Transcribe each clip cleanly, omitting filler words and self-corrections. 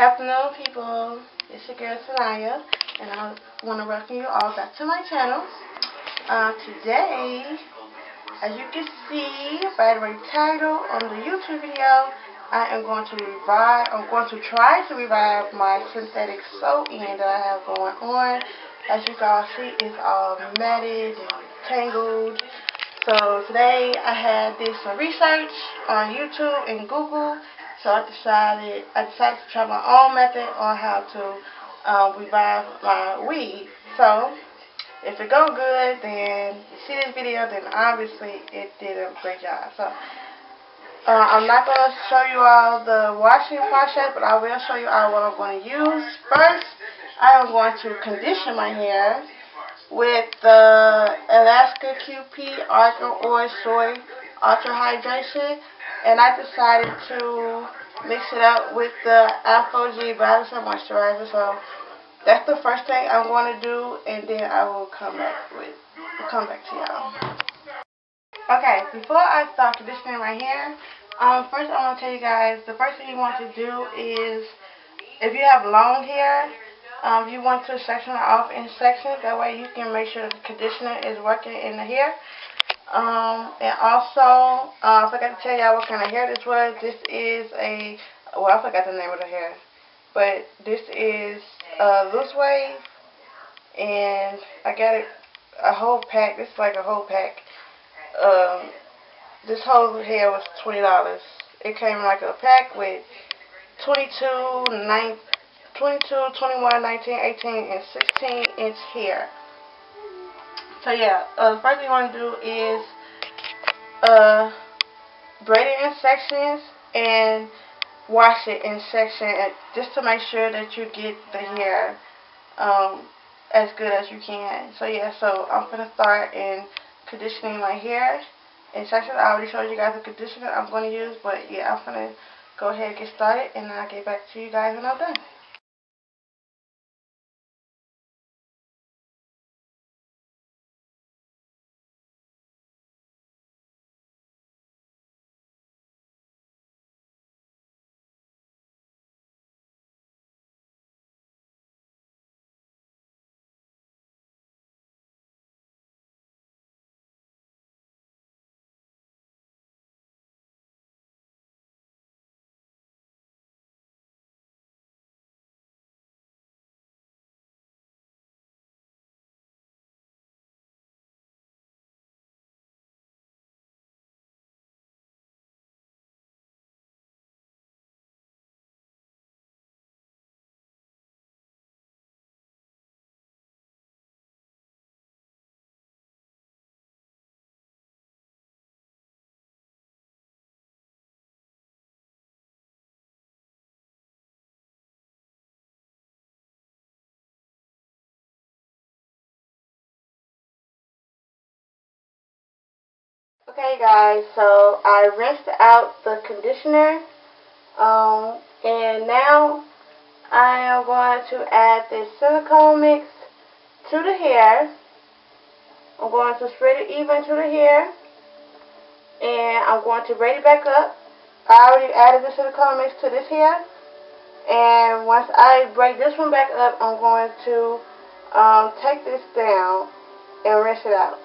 Afternoon, people. It's your girl T'niya, and I want to welcome you all back to my channel. Today, as you can see by the title on the YouTube video, I'm going to try to revive my synthetic soap end that I have going on. As you guys see, it's all matted and tangled. So today I had did some research on YouTube and Google. So I decided to try my own method on how to revive my weed. So if it go good, then you see this video, then obviously it did a great job. So I'm not going to show you all the washing process, but I will show you all what I'm going to use. First, I am going to condition my hair with the Alaska QP Argan Oil Soy Ultra Hydration. And I decided to mix it up with the FOG Biotin moisturizer. So that's the first thing I'm going to do, and then I will come back to y'all. Okay, before I start conditioning my hair, first I want to tell you guys the first thing you want to do is, if you have long hair, you want to section it off in sections. That way you can make sure the conditioner is working in the hair. And also, I forgot to tell y'all what kind of hair this was. This is a, well, I forgot the name of the hair, but this is a loose wave, and I got it a whole pack. This is like a whole pack. This whole hair was $20. It came in like a pack with 22, 21, 19, 18, and 16-inch hair. So yeah, the first thing you want to do is braid it in sections and wash it in sections, just to make sure that you get the hair as good as you can. So yeah, so I'm going to start in conditioning my hair in sections. I already showed you guys the conditioner I'm going to use, but yeah, I'm going to go ahead and get started, and I'll get back to you guys when I'm done. Okay guys, so I rinsed out the conditioner, and now I am going to add this silicone mix to the hair. I'm going to spread it even to the hair, and I'm going to braid it back up. I already added the silicone mix to this hair, and once I braid this one back up, I'm going to take this down and rinse it out.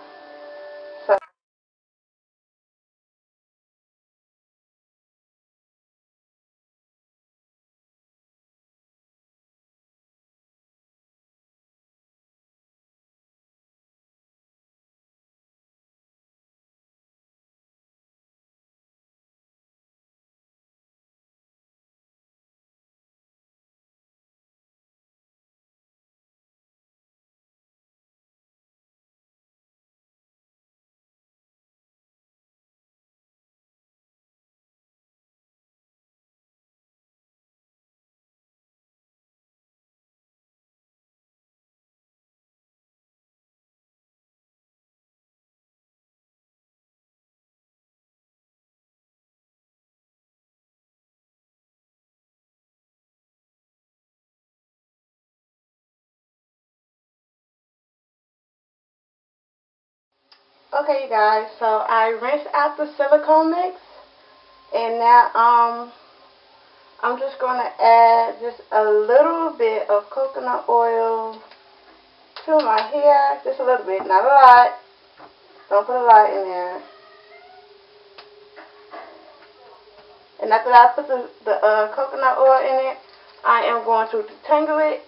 Okay you guys, so I rinsed out the silicone mix, and now I'm just going to add just a little bit of coconut oil to my hair. Just a little bit, not a lot. Don't put a lot in there. And after I put the coconut oil in it, I am going to detangle it.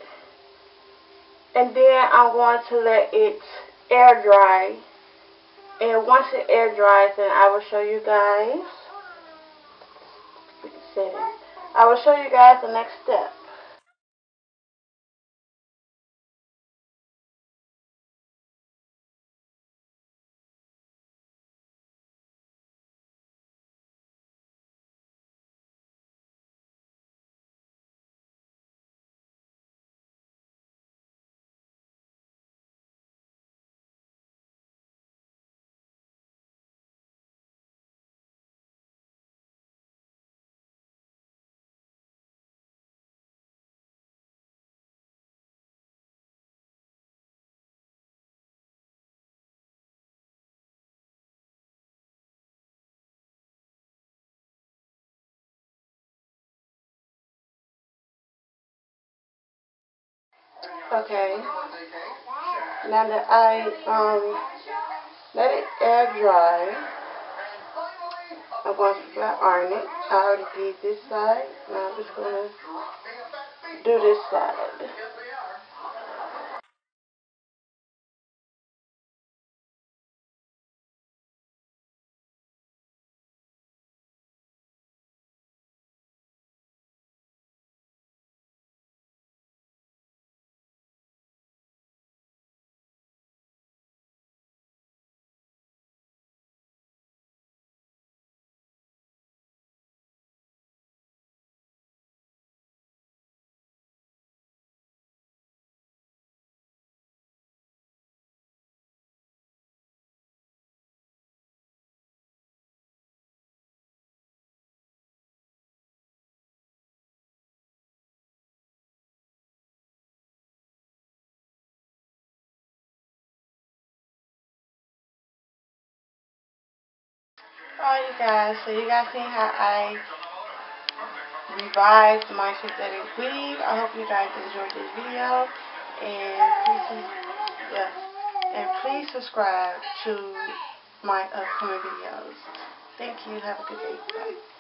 And then I'm going to let it air dry. And once it air dries, then I will show you guys. I will show you guys the next step. Okay, now that I let it air dry, I'm going to flat iron it. I already did this side, now I'm just going to do this side. Alright you guys, so you guys see how I revised my synthetic weave. I hope you guys enjoyed this video, and please subscribe to my upcoming videos. Thank you, have a good day, bye.